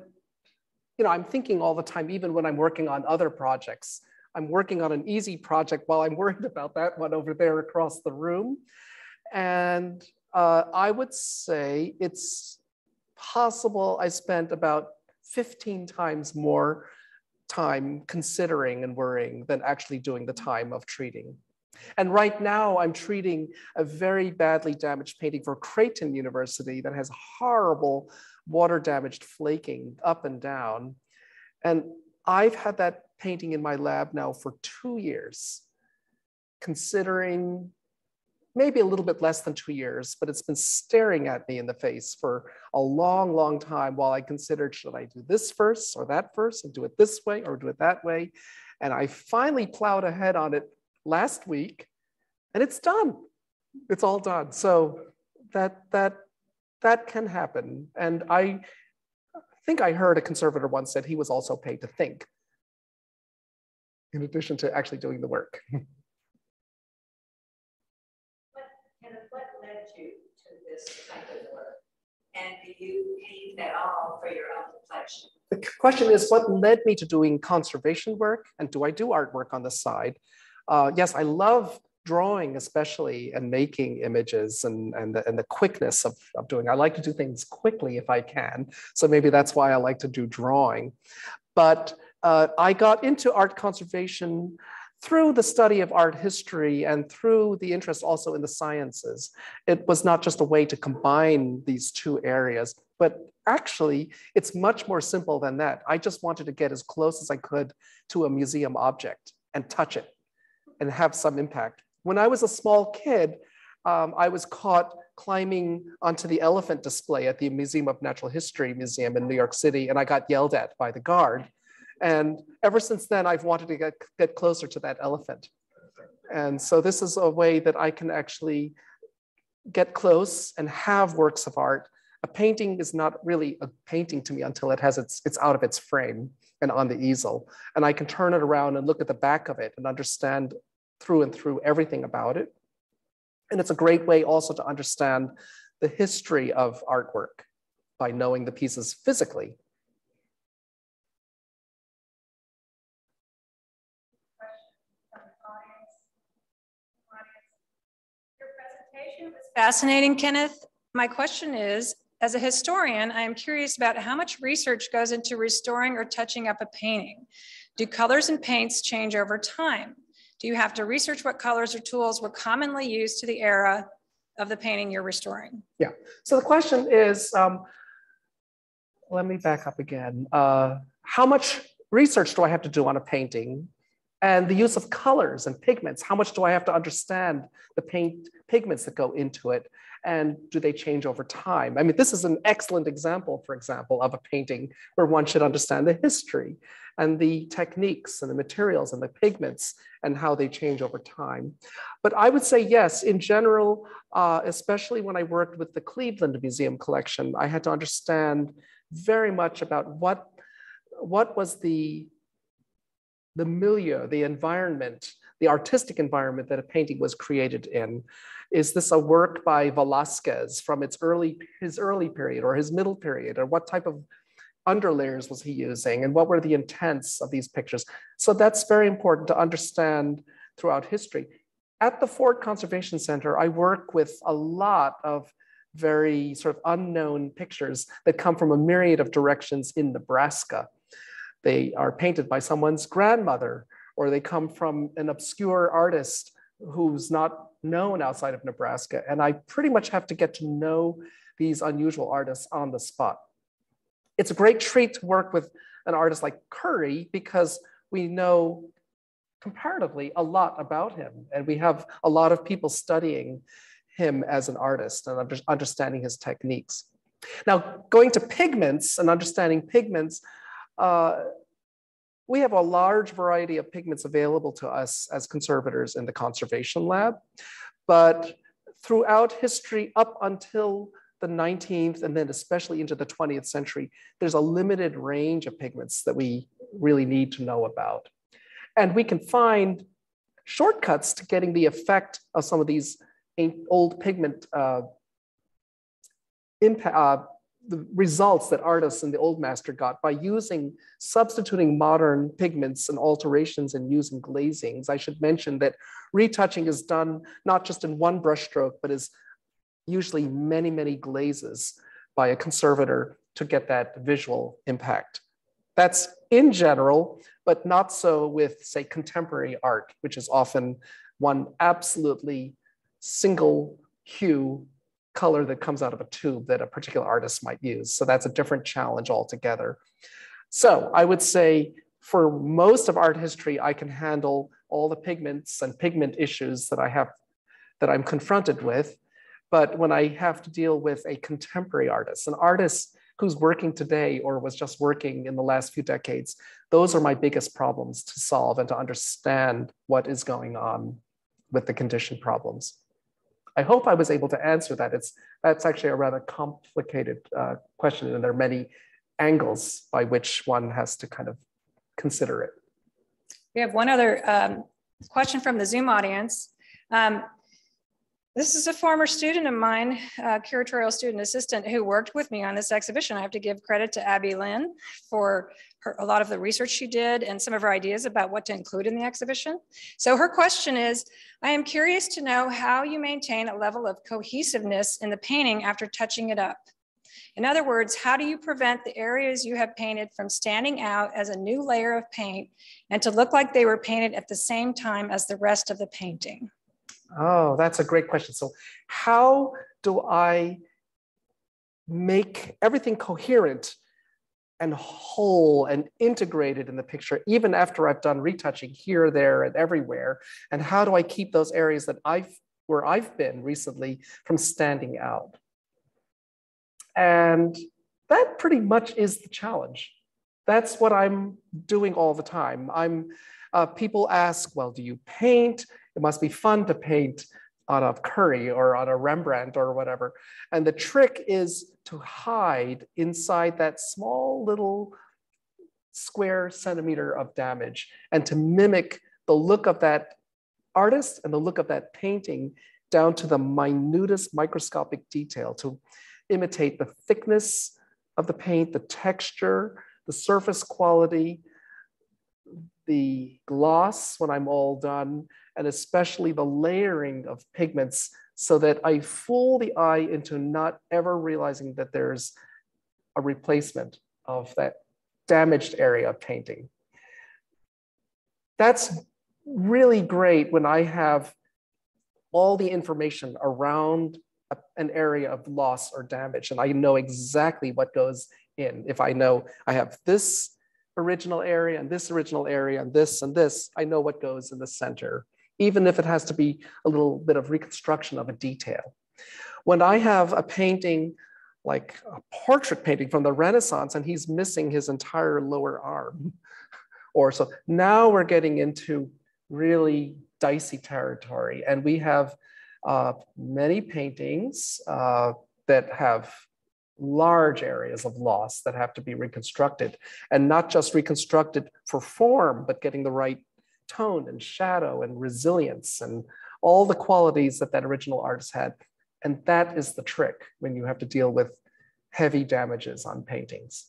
you know, I'm thinking all the time, even when I'm working on other projects. I'm working on an easy project while I'm worried about that one over there across the room. And uh, I would say it's possible I spent about fifteen times more time considering and worrying than actually doing the time of treating. And right now I'm treating a very badly damaged painting for Creighton University that has horrible water damaged flaking up and down. And I've had that painting in my lab now for two years, considering maybe a little bit less than two years, but it's been staring at me in the face for a long, long time while I considered, should I do this first or that first and do it this way or do it that way? And I finally plowed ahead on it last week and it's done. It's all done. So that, that, that can happen. And I think I heard a conservator once said he was also paid to think in addition to actually doing the work. And do you paint at all for your own reflection? The question is, what led me to doing conservation work? And do I do artwork on the side? Uh, yes, I love drawing, especially, and making images and, and, the, and the quickness of, of doing. I like to do things quickly if I can. So maybe that's why I like to do drawing. But uh, I got into art conservation through the study of art history and through the interest also in the sciences. It was not just a way to combine these two areas, but actually it's much more simple than that. I just wanted to get as close as I could to a museum object and touch it and have some impact. When I was a small kid, um, I was caught climbing onto the elephant display at the Museum of Natural History Museum in New York City, and I got yelled at by the guard. And ever since then, I've wanted to get, get closer to that elephant. And so this is a way that I can actually get close and have works of art. A painting is not really a painting to me until it has its, it's out of its frame and on the easel. And I can turn it around and look at the back of it and understand through and through everything about it. And it's a great way also to understand the history of artwork by knowing the pieces physically. Fascinating, Kenneth. My question is, as a historian, I am curious about how much research goes into restoring or touching up a painting. Do colors and paints change over time? Do you have to research what colors or tools were commonly used to the era of the painting you're restoring? Yeah, so the question is, um, let me back up again. Uh, how much research do I have to do on a painting? And the use of colors and pigments, how much do I have to understand the paint pigments that go into it? And do they change over time? I mean, this is an excellent example, for example, of a painting where one should understand the history and the techniques and the materials and the pigments and how they change over time. But I would say yes, in general, uh, especially when I worked with the Cleveland Museum collection, I had to understand very much about what, what was the the milieu, the environment, the artistic environment that a painting was created in. Is this a work by Velázquez from its early, his early period or his middle period? Or what type of underlayers was he using? And what were the intents of these pictures? So that's very important to understand throughout history. At the Ford Conservation Center, I work with a lot of very sort of unknown pictures that come from a myriad of directions in Nebraska. They are painted by someone's grandmother, or they come from an obscure artist who's not known outside of Nebraska. And I pretty much have to get to know these unusual artists on the spot. It's a great treat to work with an artist like Curry because we know comparatively a lot about him. And we have a lot of people studying him as an artist and understanding his techniques. Now, going to pigments and understanding pigments, Uh, we have a large variety of pigments available to us as conservators in the conservation lab, but throughout history up until the nineteenth and then especially into the twentieth century, there's a limited range of pigments that we really need to know about. And we can find shortcuts to getting the effect of some of these old pigment uh, impact, uh, the results that artists and the old master got by using, substituting modern pigments and alterations and using glazings. I should mention that retouching is done not just in one brushstroke, but is usually many, many glazes by a conservator to get that visual impact. That's in general, but not so with, say, contemporary art, which is often one absolutely single hue color that comes out of a tube that a particular artist might use. So that's a different challenge altogether. So I would say for most of art history, I can handle all the pigments and pigment issues that I have that I'm confronted with, but when I have to deal with a contemporary artist, an artist who's working today or was just working in the last few decades, those are my biggest problems to solve and to understand what is going on with the condition problems. I hope I was able to answer that. It's, that's actually a rather complicated uh, question, and there are many angles by which one has to kind of consider it. We have one other um, question from the Zoom audience. Um, This is a former student of mine, a curatorial student assistant who worked with me on this exhibition. I have to give credit to Abby Lynn for her, a lot of the research she did and some of her ideas about what to include in the exhibition. So her question is, I am curious to know how you maintain a level of cohesiveness in the painting after touching it up. In other words, how do you prevent the areas you have painted from standing out as a new layer of paint and to look like they were painted at the same time as the rest of the painting? Oh, that's a great question. So how do I make everything coherent and whole and integrated in the picture, even after I've done retouching here, there, and everywhere? And how do I keep those areas that I've, where I've been recently from standing out? And that pretty much is the challenge. That's what I'm doing all the time. I'm, uh, people ask, well, do you paint? It must be fun to paint on a Curry or on a Rembrandt or whatever. And the trick is to hide inside that small little square centimeter of damage and to mimic the look of that artist and the look of that painting down to the minutest microscopic detail, to imitate the thickness of the paint, the texture, the surface quality, the gloss when I'm all done, and especially the layering of pigments so that I fool the eye into not ever realizing that there's a replacement of that damaged area of painting. That's really great when I have all the information around a, an area of loss or damage, and I know exactly what goes in. If I know I have this original area and this original area and this and this, I know what goes in the center, even if it has to be a little bit of reconstruction of a detail. When I have a painting, like a portrait painting from the Renaissance, and he's missing his entire lower arm, or so, now we're getting into really dicey territory. And we have uh, many paintings uh, that have large areas of loss that have to be reconstructed, and not just reconstructed for form, but getting the right tone and shadow and resilience and all the qualities that that original artist had. And that is the trick when you have to deal with heavy damages on paintings.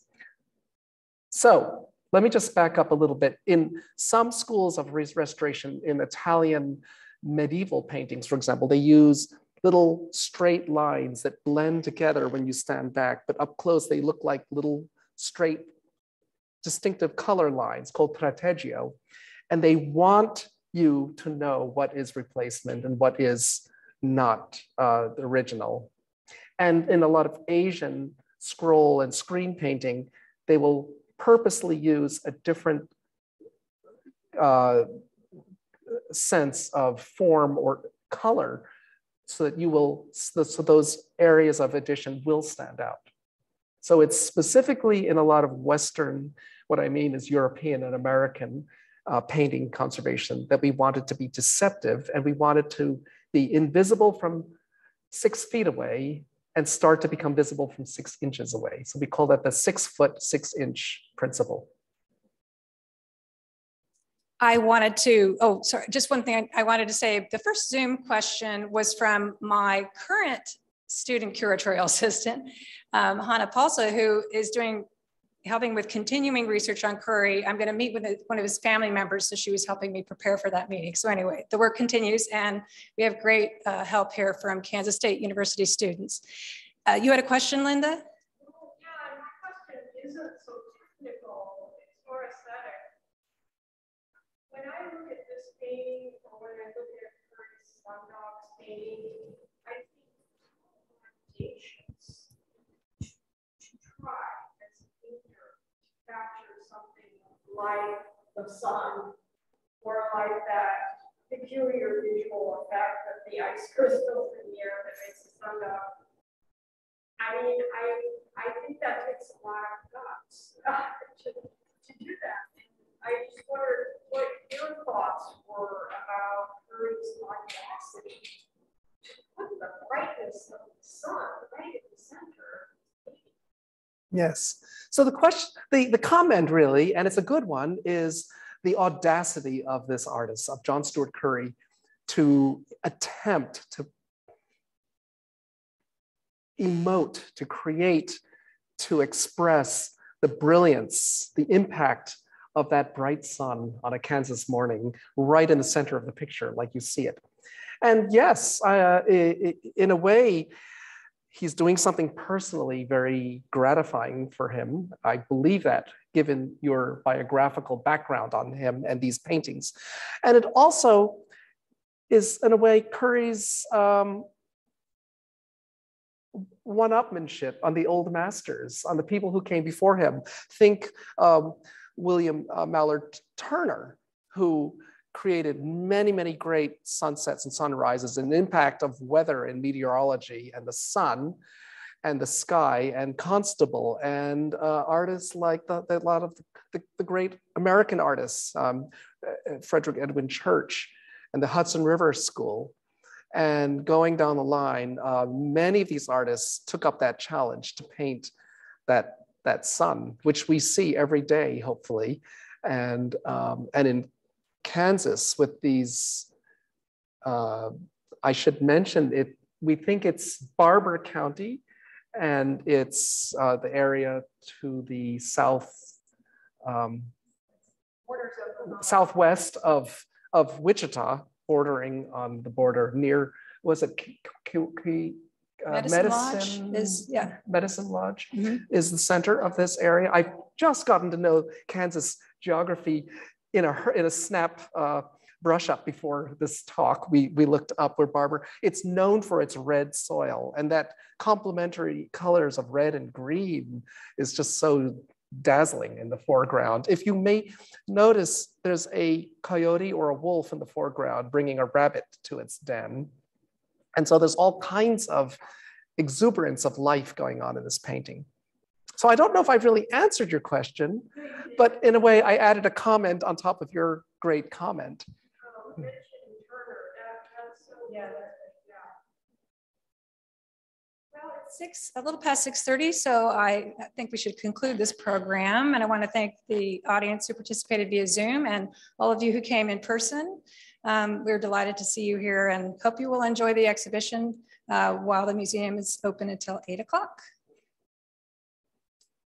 So let me just back up a little bit. In some schools of restoration, in Italian medieval paintings, for example, they use little straight lines that blend together when you stand back, but up close, they look like little straight distinctive color lines called trateggio. And they want you to know what is replacement and what is not uh, the original. And in a lot of Asian scroll and screen painting, they will purposely use a different uh, sense of form or color, so that you will, so those areas of addition will stand out. So it's specifically in a lot of Western, what I mean is European and American uh, painting conservation, that we wanted to be deceptive, and we wanted to be invisible from six feet away and start to become visible from six inches away. So we call that the six foot, six inch principle. I wanted to, oh, sorry, just one thing I wanted to say. The first Zoom question was from my current student curatorial assistant, um, Hannah Palsa, who is doing, helping with continuing research on Curry. I'm gonna meet with one of his family members, so she was helping me prepare for that meeting. So anyway, the work continues, and we have great uh, help here from Kansas State University students. Uh, you had a question, Linda? Well, yeah, my question isn't so technical, it's more aesthetic. When I look at this painting, or when I look at Curry's Sun Dogs painting, I think foundations to try as a painter to capture something like the sun, or like that peculiar visual effect that the ice crystals in here that makes the sun dog. I mean, I I think that takes a lot of guts to, to do that. I just wondered what your thoughts were about Curry's audacity to put the brightness of the sun right in the center. Yes. So the question, the, the comment really, and it's a good one, is the audacity of this artist, of John Steuart Curry, to attempt to emote, to create, to express the brilliance, the impact of that bright sun on a Kansas morning, right in the center of the picture, like you see it. And yes, uh, it, it, in a way, he's doing something personally very gratifying for him. I believe that, given your biographical background on him and these paintings. And it also is, in a way, Curry's um, one-upmanship on the old masters, on the people who came before him. Think um, William uh, Mallard Turner, who created many, many great sunsets and sunrises and impact of weather and meteorology and the sun and the sky, and Constable, and uh, artists like the, the, a lot of the, the great American artists, um, Frederick Edwin Church and the Hudson River School. And going down the line, uh, many of these artists took up that challenge to paint that, that sun, which we see every day, hopefully. And, um, and in Kansas with these, uh, I should mention it, we think it's Barber County, and it's uh, the area to the south, um, southwest of, of Wichita, bordering on the border near, was it K K K uh, Medicine, Medicine Lodge is, yeah. Medicine Lodge mm-hmm. is the center of this area. I've just gotten to know Kansas geography in a, in a snap uh, brush up before this talk. We, we looked up where Barber, it's known for its red soil, and that complementary colors of red and green is just so dazzling in the foreground. If you may notice, there's a coyote or a wolf in the foreground bringing a rabbit to its den. And so there's all kinds of exuberance of life going on in this painting. So I don't know if I've really answered your question, but in a way I added a comment on top of your great comment. Um, yeah. Well, it's six, a little past six thirty, so I think we should conclude this program. And I want to thank the audience who participated via Zoom and all of you who came in person. Um, we're delighted to see you here and hope you will enjoy the exhibition uh, while the museum is open until eight o'clock.